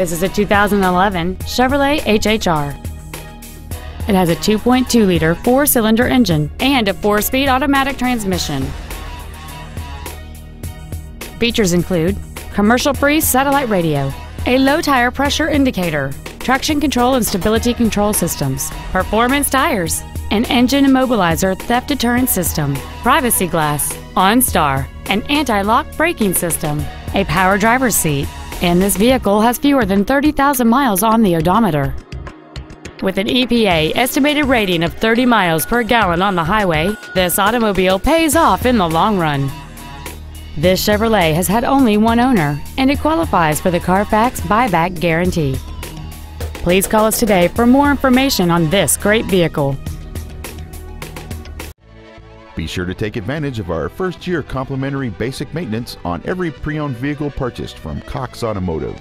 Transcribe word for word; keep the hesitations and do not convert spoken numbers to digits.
This is a two thousand eleven Chevrolet H H R. It has a two point two liter four-cylinder engine and a four-speed automatic transmission. Features include commercial-free satellite radio, a low-tire pressure indicator, traction control and stability control systems, performance tires, an engine immobilizer theft deterrent system, privacy glass, OnStar, an anti-lock braking system, a power driver's seat, and this vehicle has fewer than thirty thousand miles on the odometer. With an E P A estimated rating of thirty miles per gallon on the highway, this automobile pays off in the long run. This Chevrolet has had only one owner, and it qualifies for the Carfax buyback guarantee. Please call us today for more information on this great vehicle. Be sure to take advantage of our first year complimentary basic maintenance on every pre-owned vehicle purchased from Cox Automotive.